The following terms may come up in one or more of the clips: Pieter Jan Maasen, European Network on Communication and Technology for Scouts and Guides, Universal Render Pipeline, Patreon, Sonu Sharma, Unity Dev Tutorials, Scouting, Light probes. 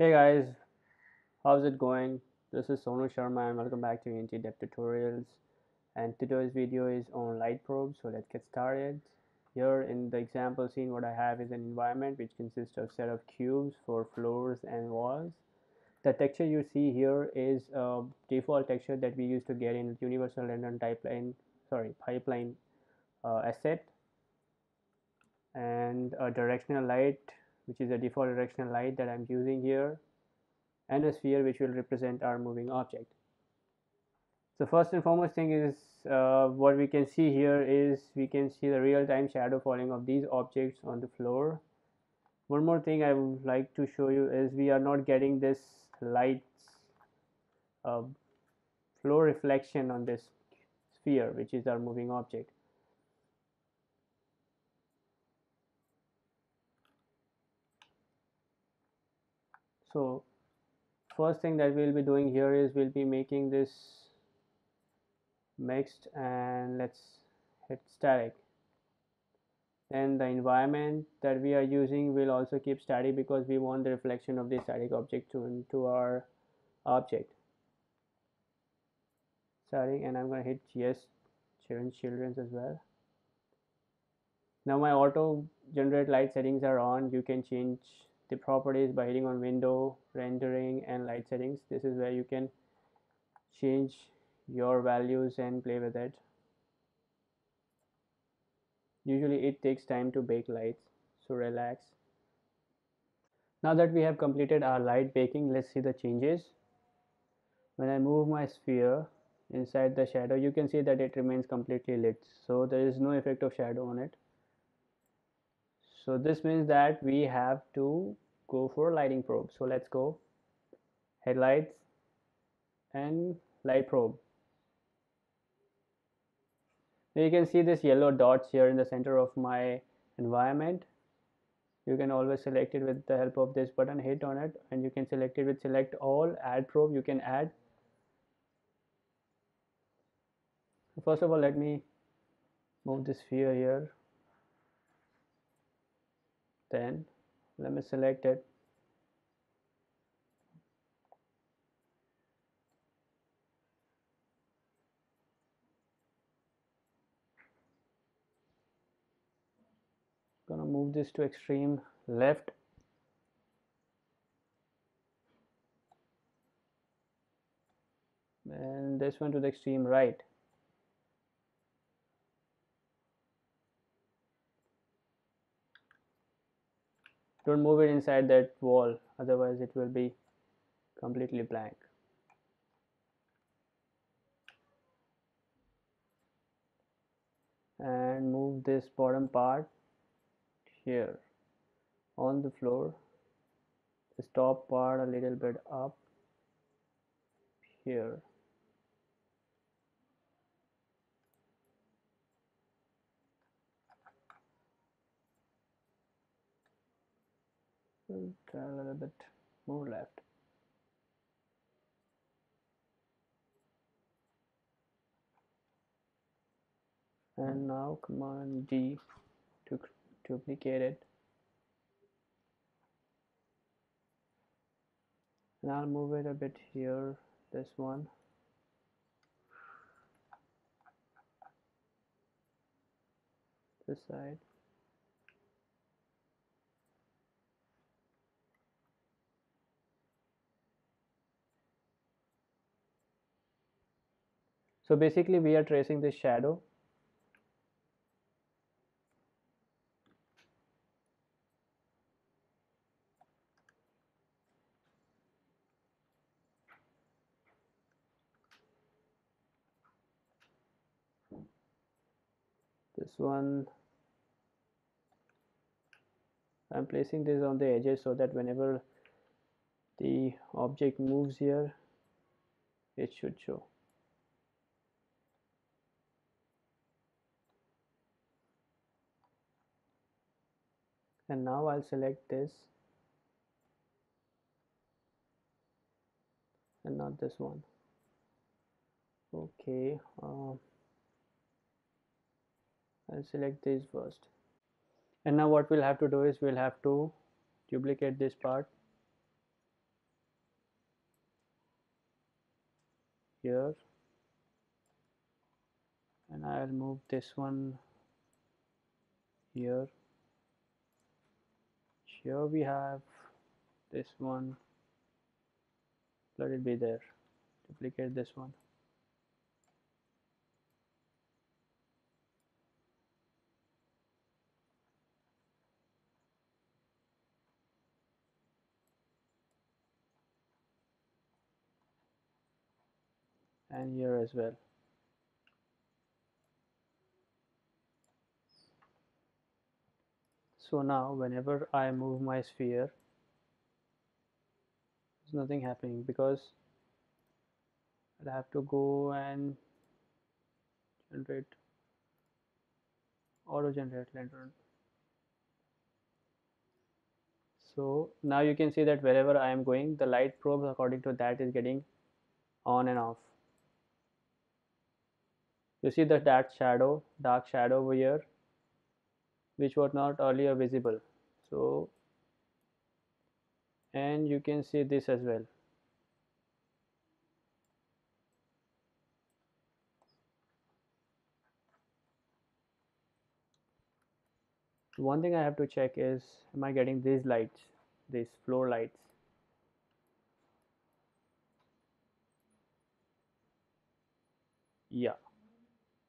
Hey guys, how's it going? This is Sonu Sharma and welcome back to Unity Dev Tutorials. And today's video is on light probes, so let's get started. Here in the example scene, what I have is an environment which consists of a set of cubes for floors and walls. The texture you see here is a default texture that we used to get in Universal Render Pipeline asset, and a directional light, which is a default directional light that I'm using here, and a sphere which will represent our moving object. So first and foremost thing is what we can see here is we can see the real-time shadow falling of these objects on the floor. One more thing I would like to show you is we are not getting this light's floor reflection on this sphere, which is our moving object. So first thing that we'll be doing here is we'll be making this mixed, and let's hit static. Then the environment that we are using will also keep static because we want the reflection of this static object into our object. Static, and I'm going to hit yes, children's as well. Now my auto generate light settings are on. You can change the properties by hitting on window, rendering, and light settings. This is where you can change your values and play with it. Usually it takes time to bake lights, so relax. Now that we have completed our light baking, let's see the changes. When I move my sphere inside the shadow, you can see that it remains completely lit, so there is no effect of shadow on it. So this means that we have to go for lighting probe. So let's go headlights and light probe. Now you can see this yellow dots here in the center of my environment. You can always select it with the help of this button, hit on it, and you can select it with select all, add probe. You can add. First of all, let me move this sphere here. Then let me select it. Gonna move this to extreme left. And this one to the extreme right. Don't move it inside that wall, otherwise it will be completely blank. And move this bottom part here on the floor. This top part a little bit up here. Try a little bit more left. And now command D to duplicate it. And I'll move it a bit here, this one. This side. So basically we are tracing this shadow. This one, I'm placing this on the edges so that whenever the object moves here, it should show. And now I'll select this and not this one. Okay, I'll select this first. And now what we'll have to do is we'll have to duplicate this part here, and I'll move this one here. Here we have this one. Let it be there. Duplicate this one. And here as well. So now whenever I move my sphere, there's nothing happening because I'll have to go and generate, auto generate lantern. So now you can see that wherever I am going, the light probes according to that is getting on and off. You see that shadow, dark shadow over here, which was not earlier visible. So, and you can see this as well. One thing I have to check is, am I getting these lights, these floor lights? Yeah.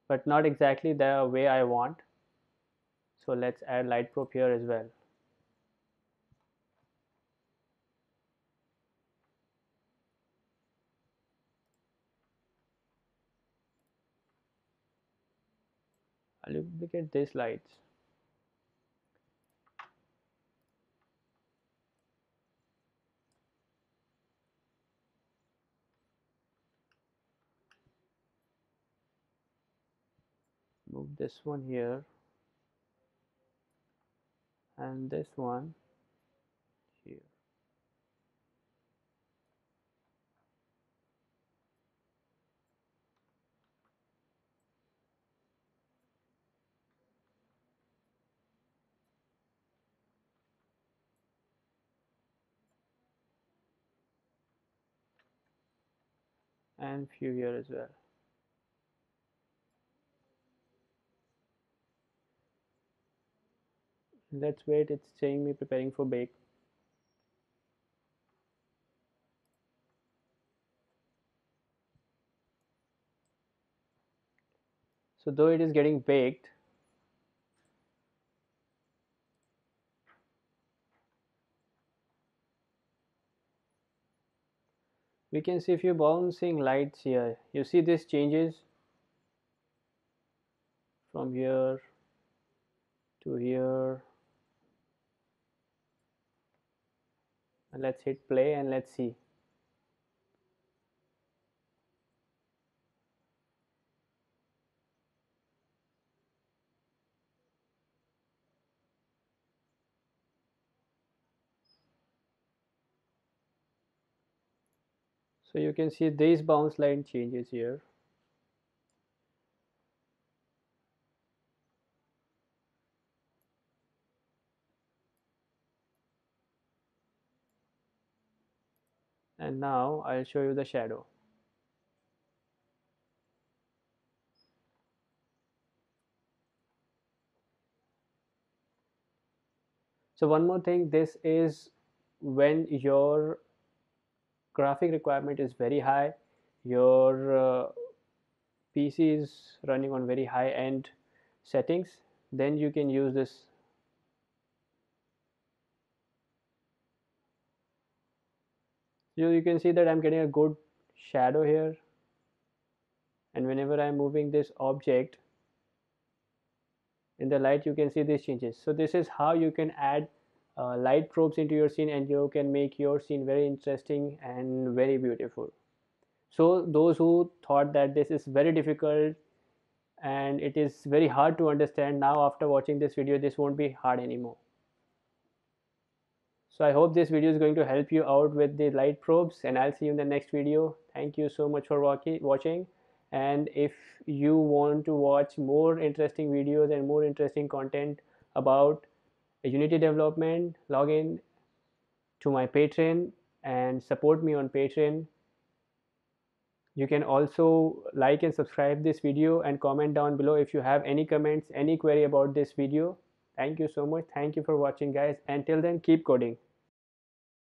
But not exactly the way I want. So let's add light probe here as well. I'll duplicate these lights. Move this one here and this one here. And few here as well. Let's wait, it's saying me preparing for bake. So though it is getting baked, we can see a few bouncing lights here. You see this changes from here to here. And let's hit play and let's see. So you can see these bounce line changes here. And now I'll show you the shadow. So one more thing, this is when your graphic requirement is very high, your PC is running on very high end settings, then you can use this. You can see that I'm getting a good shadow here, and whenever I'm moving this object in the light, you can see these changes. So this is how you can add light probes into your scene, and you can make your scene very interesting and very beautiful. So those who thought that this is very difficult and it is very hard to understand, now after watching this video, this won't be hard anymore. So I hope this video is going to help you out with the light probes, and I'll see you in the next video. Thank you so much for watching, and if you want to watch more interesting videos and more interesting content about Unity development, log in to my Patreon and support me on Patreon. You can also like and subscribe this video and comment down below if you have any comments, any query about this video. Thank you so much. Thank you for watching, guys. Until then, keep coding.